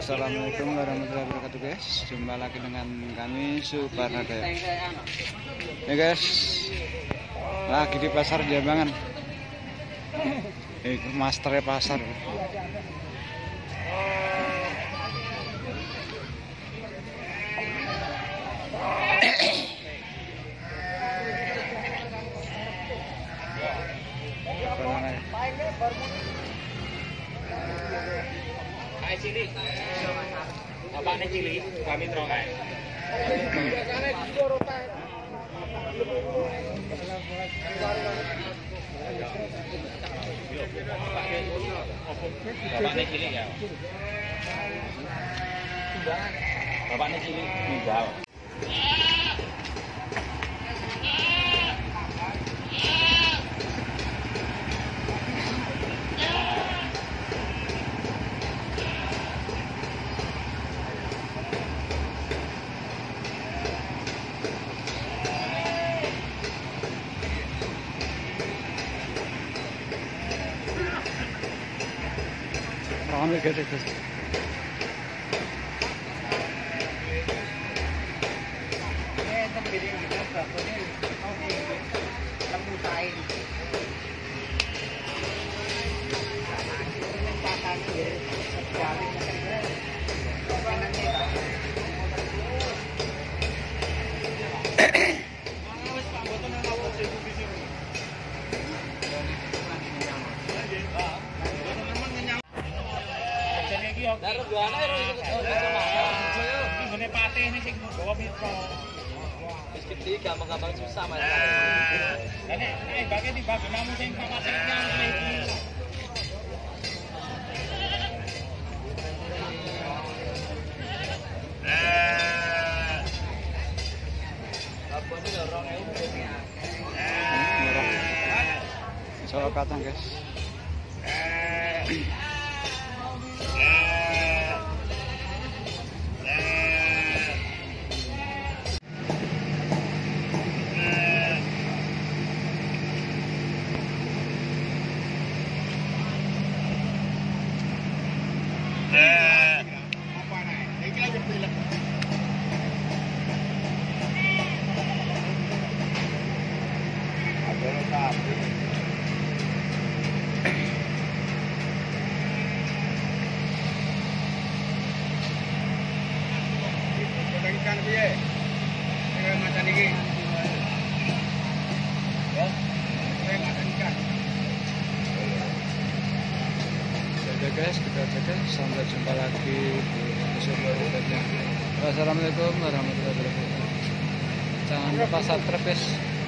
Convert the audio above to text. Assalamualaikum warahmatullahi wabarakatuh guys. Jumpa lagi dengan kami Suparno Doyok. Ya guys, lagi di pasar Jambangan. Itu masternya pasar. Pak Nen Cili, kami terongai. Bapak Nen Cili, tidak. I'm gonna get it this time. Gampang-gampang susah mas. Nek bagai di bagi namu sing paman sing nang iki. Apa sih lorong ae iki? Coba katang guys. Guys, kita cek. Sampai jumpa lagi di episode berikutnya. Wassalamualaikum warahmatullahi wabarakatuh. Jangan lupa subscribe.